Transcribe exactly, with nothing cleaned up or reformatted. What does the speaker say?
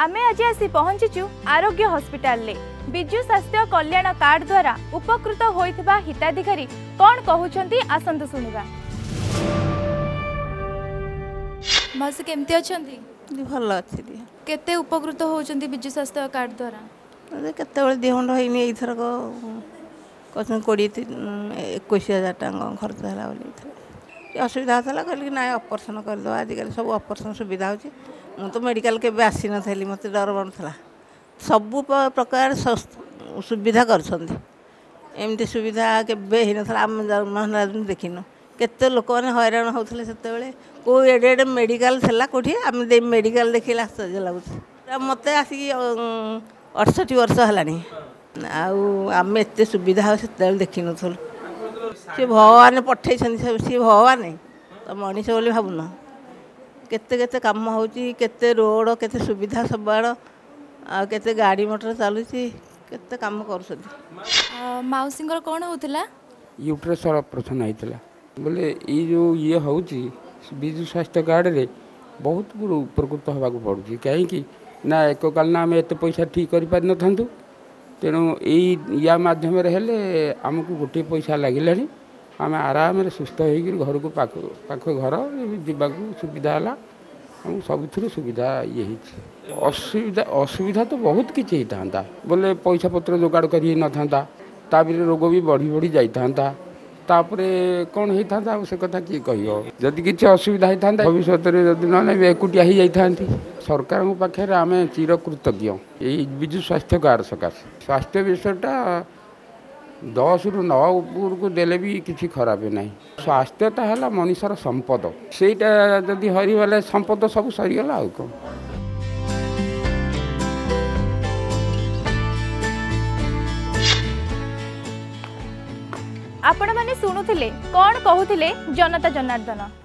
आमे आज आसी पहुंचीचु आरोग्य हॉस्पिटल ले। बिजु स्वास्थ्य कल्याण कार्ड द्वारा उपकृत होइथिबा हिताधिकारी कौन कहउछंती आसंतु सुनिबा। मासे केमते अछंती? भलो अछिदी। केते उपकृत होउछंती बिजु स्वास्थ्य कार्ड द्वारा? केते बेले देहंड होइनी एथर को कसन कोडी इक्कीस हज़ार टाका खर्च होला बोली असुविधा होला कहली ना ऑपरेशन कर दो। आजिकल सब ऑपरेशन सुविधा होची। मु तो मेडिकल के आसी नी मत डर बनता सब प्रकार सुविधा करमती सुविधा के देखन के लोक मैंने हईराण होते से कोई एडे एडे मेडिकल थी कौटी आम दे मेडिकल देखे आश्चर्य लगुच। मत आसिक अड़सठ वर्ष है आम एत सुविधा से देखन सी भगवान पठे सी भगवान तो मनीष बोली भावन केते केते काम होची केते रोड केते सुविधा सब आ केते गाड़ी मोटर चलुची केते काम करसुदी। माउसिंगर कोन होतला यूट्रस ऑपरेशन आइतला बोले ई जो ये होची बिजु स्वास्थ्य कार्ड रे बहुत गुरु उपकृत होबा को पड़ुची। काहे कि ना एको काल ना हम एते पैसा ठीक करि पाद न थांतु तेनो ई या माध्यम रे हेले हमकु गोटे पैसा लागिलानी आम आराम सुस्थ हो घर को पाख घर जावाक सुविधा है। आम सब सुविधा ये असुविधा असुविधा तो बहुत किसी होता बोले पैसा पत्र जोगाड़ कर रोग भी बढ़ी बढ़ी जाता कौन होता से कथा किए कह जदि किसी असुविधा होता भविष्य में जब ना एकुटिया हो जाती सरकार पाखे आम चिरकृतज्ञ। ये बिजु स्वास्थ्य कार्ड सकाश स्वास्थ्य विषयटा दस रु नौ उपरक को देले भी किसी खराब ना। स्वास्थ्यता है मनुष्यर संपद सेटा जदि हरिगले संपद सब सरीगला। आपण माने सुनुथिले कौन कहूथिले जनता जनार्दन।